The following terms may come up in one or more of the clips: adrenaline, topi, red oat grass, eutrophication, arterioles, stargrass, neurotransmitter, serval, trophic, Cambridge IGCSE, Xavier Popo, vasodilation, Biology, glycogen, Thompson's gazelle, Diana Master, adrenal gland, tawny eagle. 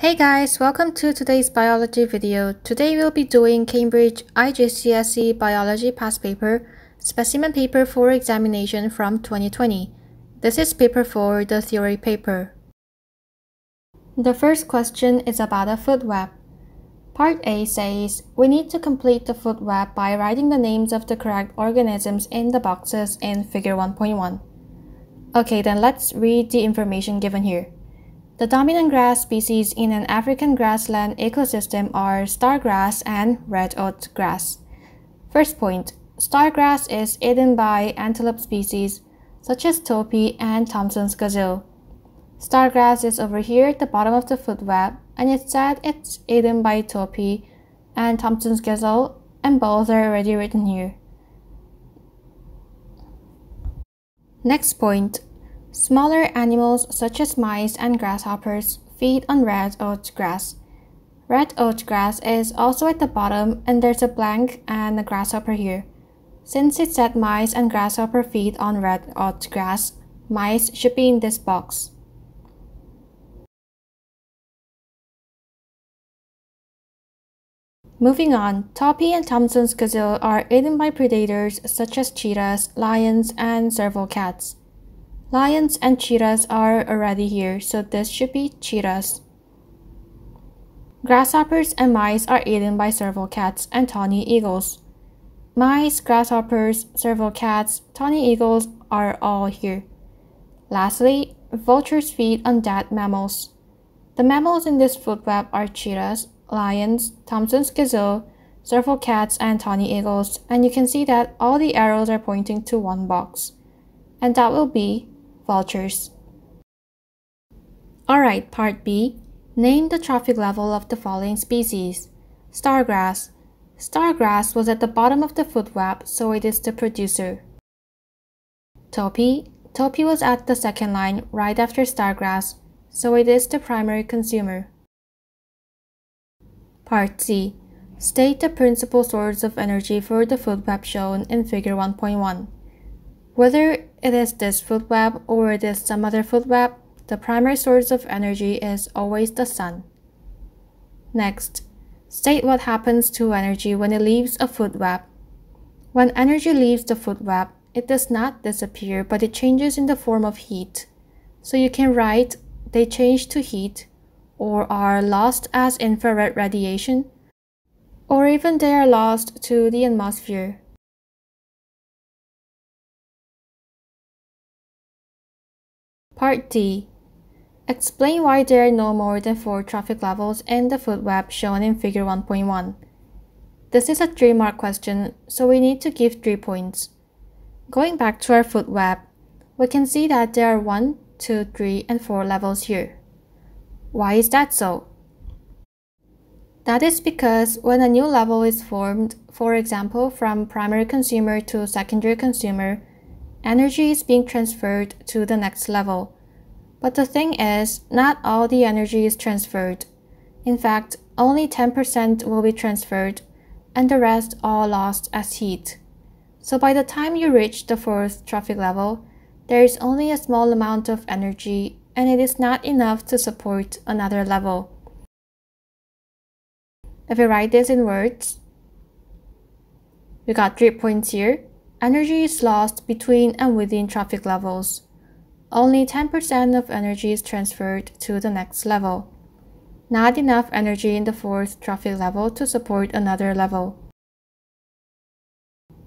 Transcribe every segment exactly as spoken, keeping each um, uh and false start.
Hey guys, welcome to today's biology video. Today we'll be doing Cambridge I G C S E biology past paper, specimen paper for examination from twenty twenty. This is paper four, the theory paper. The first question is about a food web. Part A says, we need to complete the food web by writing the names of the correct organisms in the boxes in figure one point one. Okay, then let's read the information given here. The dominant grass species in an African grassland ecosystem are stargrass and red oat grass. First point, stargrass is eaten by antelope species such as topi and Thompson's gazelle. Stargrass is over here at the bottom of the food web, and it said it's eaten by topi and Thompson's gazelle, and both are already written here. Next point. Smaller animals such as mice and grasshoppers feed on red oat grass. Red oat grass is also at the bottom, and there's a blank and a grasshopper here. Since it said mice and grasshopper feed on red oat grass, mice should be in this box. Moving on, topi and Thompson's gazelle are eaten by predators such as cheetahs, lions, and serval cats. Lions and cheetahs are already here, so this should be cheetahs. Grasshoppers and mice are eaten by serval cats and tawny eagles. Mice, grasshoppers, serval cats, tawny eagles are all here. Lastly, vultures feed on dead mammals. The mammals in this food web are cheetahs, lions, Thompson's gazelle, serval cats, and tawny eagles, and you can see that all the arrows are pointing to one box, and that will be vultures. Alright, part B. Name the trophic level of the following species. Stargrass. Stargrass was at the bottom of the food web, so it is the producer. Topi. Topi was at the second line right after stargrass, so it is the primary consumer. Part C. State the principal source of energy for the food web shown in figure one point one. Whether it is this food web or it is some other food web, the primary source of energy is always the sun. Next, state what happens to energy when it leaves a food web. When energy leaves the food web, it does not disappear, but it changes in the form of heat. So you can write they change to heat, or are lost as infrared radiation, or even they are lost to the atmosphere. Part D. Explain why there are no more than four trophic levels in the food web shown in figure one point one. This is a three mark question, so we need to give three points. Going back to our food web, we can see that there are one, two, three, and four levels here. Why is that so? That is because when a new level is formed, for example from primary consumer to secondary consumer, energy is being transferred to the next level. But the thing is, not all the energy is transferred. In fact, only ten percent will be transferred, and the rest all lost as heat. So by the time you reach the fourth trophic level, there is only a small amount of energy, and it is not enough to support another level. If we write this in words, we got three points here. Energy is lost between and within trophic levels. Only ten percent of energy is transferred to the next level. Not enough energy in the fourth trophic level to support another level.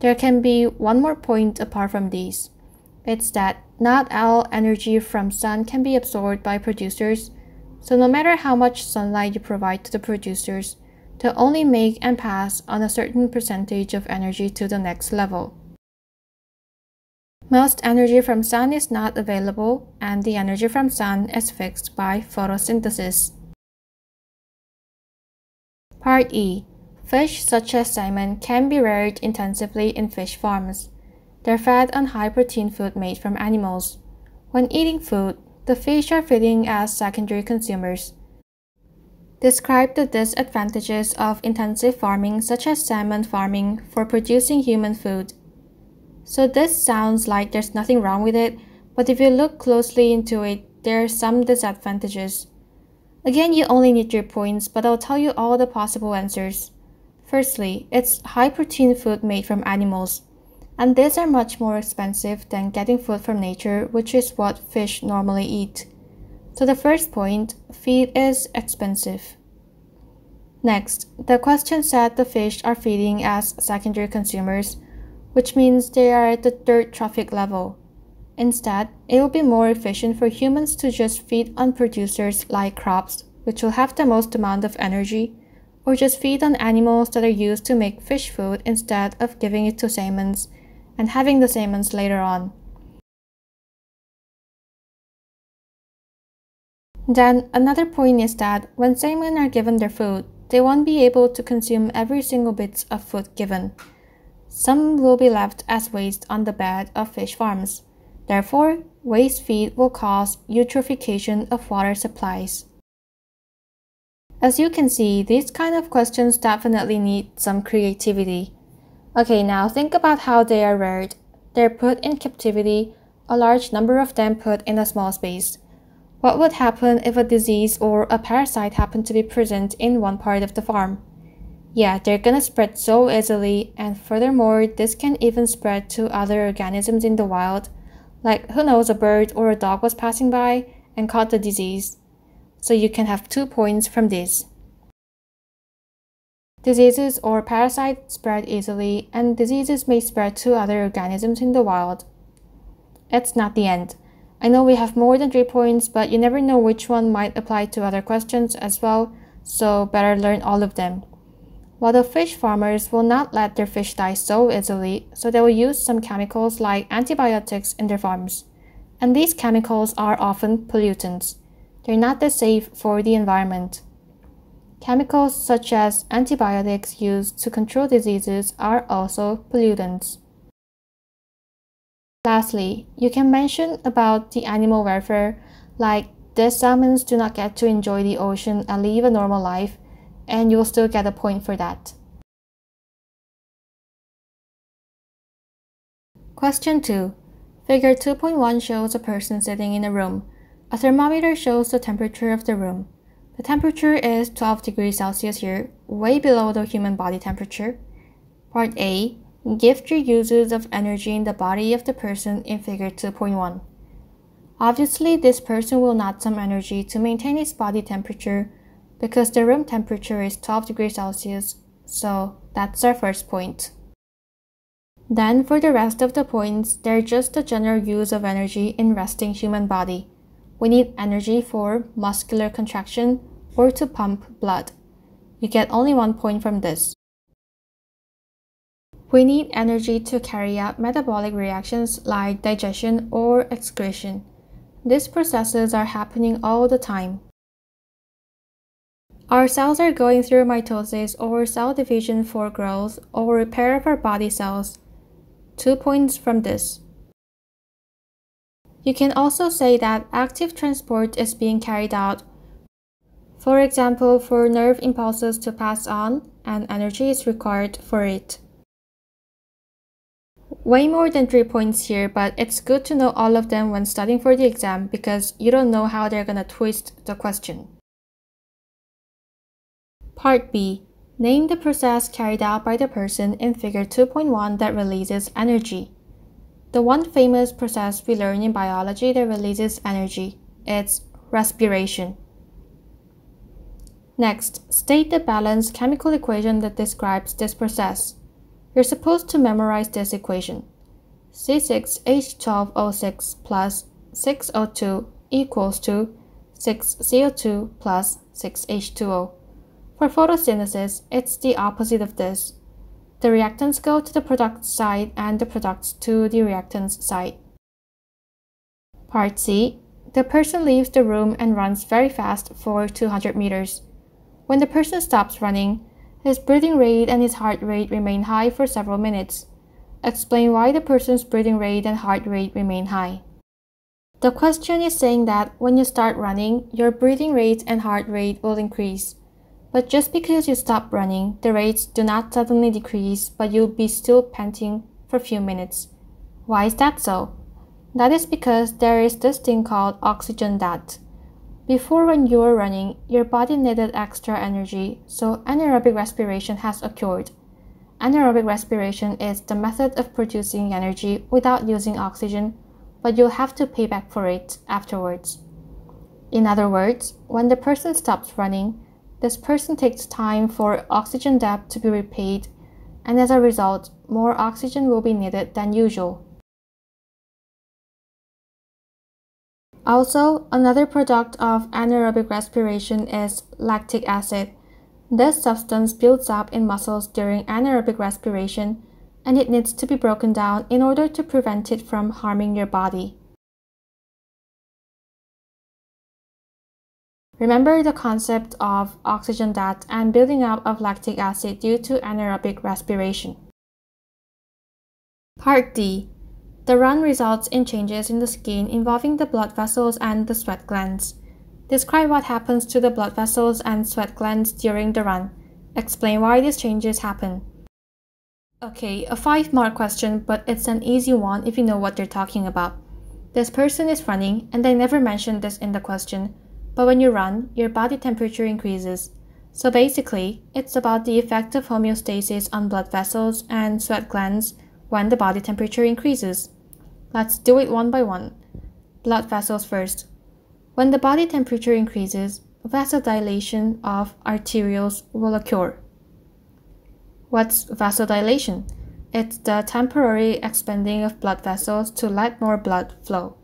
There can be one more point apart from these. It's that not all energy from sun can be absorbed by producers, so no matter how much sunlight you provide to the producers, they'll only make and pass on a certain percentage of energy to the next level. Most energy from sun is not available, and the energy from sun is fixed by photosynthesis. Part E. Fish such as salmon can be reared intensively in fish farms. They're fed on high-protein food made from animals. When eating food, the fish are feeding as secondary consumers. Describe the disadvantages of intensive farming such as salmon farming for producing human food. So this sounds like there's nothing wrong with it, but if you look closely into it, there are some disadvantages. Again, you only need three points, but I'll tell you all the possible answers. Firstly, it's high-protein food made from animals, and these are much more expensive than getting food from nature, which is what fish normally eat. So the first point, feed is expensive. Next, the question said the fish are feeding as secondary consumers, which means they are at the third trophic level. Instead, it will be more efficient for humans to just feed on producers like crops, which will have the most amount of energy, or just feed on animals that are used to make fish food instead of giving it to salmons and having the salmons later on. Then another point is that when salmon are given their food, they won't be able to consume every single bit of food given. Some will be left as waste on the bed of fish farms. Therefore, waste feed will cause eutrophication of water supplies. As you can see, these kind of questions definitely need some creativity. Okay, now think about how they are reared. They're put in captivity, a large number of them put in a small space. What would happen if a disease or a parasite happened to be present in one part of the farm? Yeah, they're gonna spread so easily, and furthermore, this can even spread to other organisms in the wild. Like, who knows, a bird or a dog was passing by and caught the disease. So you can have two points from this. Diseases or parasites spread easily, and diseases may spread to other organisms in the wild. It's not the end. I know we have more than three points, but you never know which one might apply to other questions as well, so better learn all of them. While the fish farmers will not let their fish die so easily, so they will use some chemicals like antibiotics in their farms. And these chemicals are often pollutants. They're not that safe for the environment. Chemicals such as antibiotics used to control diseases are also pollutants. Lastly, you can mention about the animal welfare, like these salmons do not get to enjoy the ocean and live a normal life, and you'll still get a point for that. Question two. Figure two point one shows a person sitting in a room. A thermometer shows the temperature of the room. The temperature is twelve degrees Celsius here, way below the human body temperature. Part A. Give three uses of energy in the body of the person in figure two point one. Obviously, this person will need some energy to maintain his body temperature because the room temperature is twelve degrees Celsius, so that's our first point. Then for the rest of the points, they're just the general use of energy in resting human body. We need energy for muscular contraction or to pump blood. You get only one point from this. We need energy to carry out metabolic reactions like digestion or excretion. These processes are happening all the time. Our cells are going through mitosis or cell division for growth or repair of our body cells. Two points from this. You can also say that active transport is being carried out. For example, for nerve impulses to pass on, and energy is required for it. Way more than three points here, but it's good to know all of them when studying for the exam because you don't know how they're gonna twist the question. Part B. Name the process carried out by the person in figure two point one that releases energy. The one famous process we learn in biology that releases energy, it's respiration. Next, state the balanced chemical equation that describes this process. You're supposed to memorize this equation. C six H twelve O six plus six O two equals to six C O two plus six H two O. For photosynthesis, it's the opposite of this. The reactants go to the product side and the products to the reactants side. Part C. The person leaves the room and runs very fast for two hundred meters. When the person stops running, his breathing rate and his heart rate remain high for several minutes. Explain why the person's breathing rate and heart rate remain high. The question is saying that when you start running, your breathing rate and heart rate will increase. But just because you stop running, the rates do not suddenly decrease, but you'll be still panting for a few minutes. Why is that so? That is because there is this thing called oxygen that. Before, when you were running, your body needed extra energy, so anaerobic respiration has occurred. Anaerobic respiration is the method of producing energy without using oxygen, but you'll have to pay back for it afterwards. In other words, when the person stops running, this person takes time for oxygen debt to be repaid, and as a result, more oxygen will be needed than usual. Also, another product of anaerobic respiration is lactic acid. This substance builds up in muscles during anaerobic respiration, and it needs to be broken down in order to prevent it from harming your body. Remember the concept of oxygen debt and building up of lactic acid due to anaerobic respiration. Part D. The run results in changes in the skin involving the blood vessels and the sweat glands. Describe what happens to the blood vessels and sweat glands during the run. Explain why these changes happen. Okay, a five mark question, but it's an easy one if you know what they're talking about. This person is running, and they never mentioned this in the question, but when you run, your body temperature increases. So basically, it's about the effect of homeostasis on blood vessels and sweat glands when the body temperature increases. Let's do it one by one. Blood vessels first. When the body temperature increases, vasodilation of arterioles will occur. What's vasodilation? It's the temporary expanding of blood vessels to let more blood flow.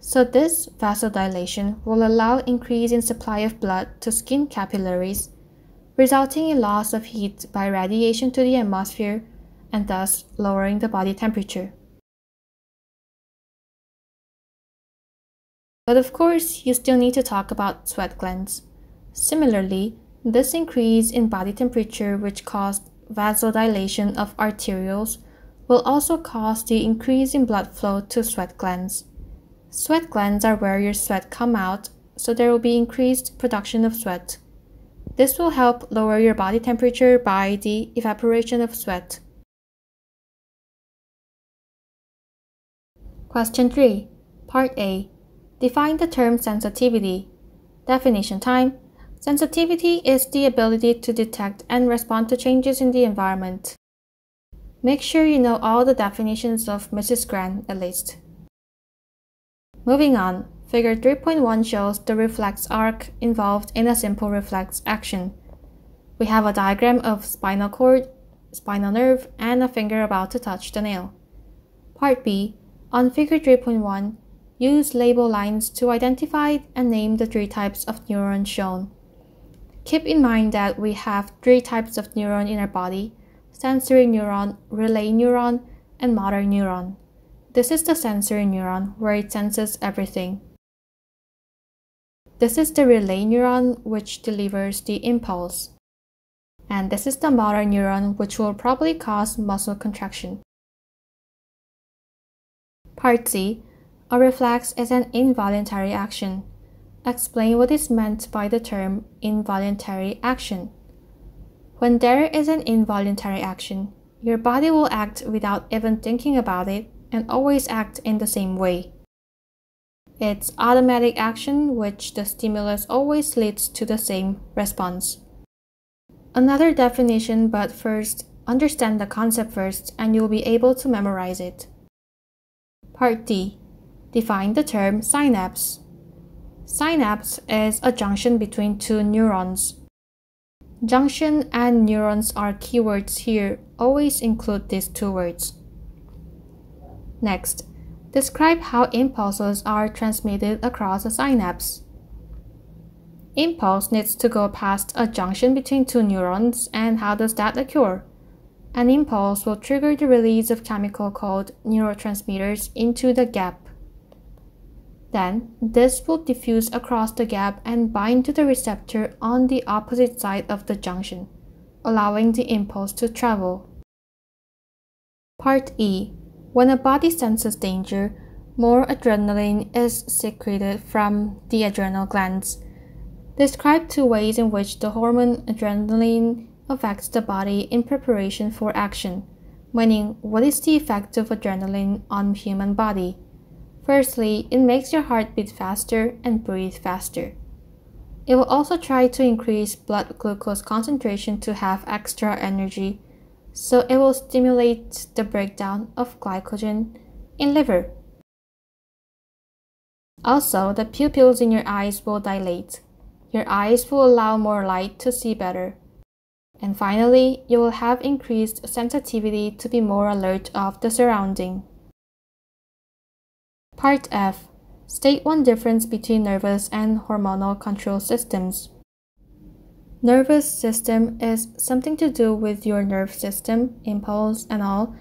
So this vasodilation will allow increase in supply of blood to skin capillaries, resulting in loss of heat by radiation to the atmosphere and thus lowering the body temperature. But of course, you still need to talk about sweat glands. Similarly, this increase in body temperature, which caused vasodilation of arterioles, will also cause the increase in blood flow to sweat glands. Sweat glands are where your sweat come out, so there will be increased production of sweat. This will help lower your body temperature by the evaporation of sweat. Question three, Part A. Define the term sensitivity. Definition time. Sensitivity is the ability to detect and respond to changes in the environment. Make sure you know all the definitions of Missus Grant at least. Moving on, figure three point one shows the reflex arc involved in a simple reflex action. We have a diagram of spinal cord, spinal nerve, and a finger about to touch the nail. Part B. On figure three point one, use label lines to identify and name the three types of neurons shown. Keep in mind that we have three types of neuron in our body: sensory neuron, relay neuron, and motor neuron. This is the sensory neuron, where it senses everything. This is the relay neuron, which delivers the impulse. And this is the motor neuron, which will probably cause muscle contraction. Part C. A reflex is an involuntary action. Explain what is meant by the term involuntary action. When there is an involuntary action, your body will act without even thinking about it and always act in the same way. It's automatic action, which the stimulus always leads to the same response. Another definition, but first, understand the concept first and you'll be able to memorize it. Part D. Define the term synapse. Synapse is a junction between two neurons. Junction and neurons are keywords here. Always include these two words. Next, describe how impulses are transmitted across a synapse. Impulse needs to go past a junction between two neurons, and how does that occur? An impulse will trigger the release of chemical called neurotransmitters into the gap. Then, this will diffuse across the gap and bind to the receptor on the opposite side of the junction, allowing the impulse to travel. Part E. When a body senses danger, more adrenaline is secreted from the adrenal glands. Describe two ways in which the hormone adrenaline affects the body in preparation for action, meaning what is the effect of adrenaline on human body? Firstly, it makes your heart beat faster and breathe faster. It will also try to increase blood glucose concentration to have extra energy, so it will stimulate the breakdown of glycogen in liver. Also, the pupils in your eyes will dilate. Your eyes will allow more light to see better. And finally, you will have increased sensitivity to be more alert of the surrounding. Part F. State one difference between nervous and hormonal control systems. Nervous system is something to do with your nerve system, impulse and all,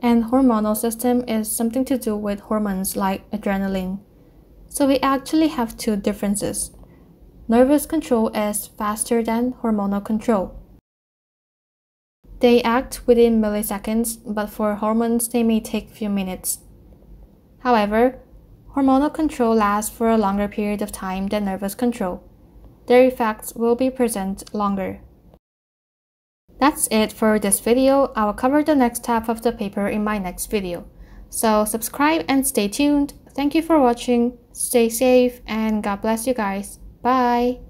and hormonal system is something to do with hormones like adrenaline. So we actually have two differences. Nervous control is faster than hormonal control. They act within milliseconds, but for hormones they may take few minutes. However, hormonal control lasts for a longer period of time than nervous control. Their effects will be present longer. That's it for this video. I will cover the next half of the paper in my next video. So subscribe and stay tuned. Thank you for watching. Stay safe and God bless you guys. Bye!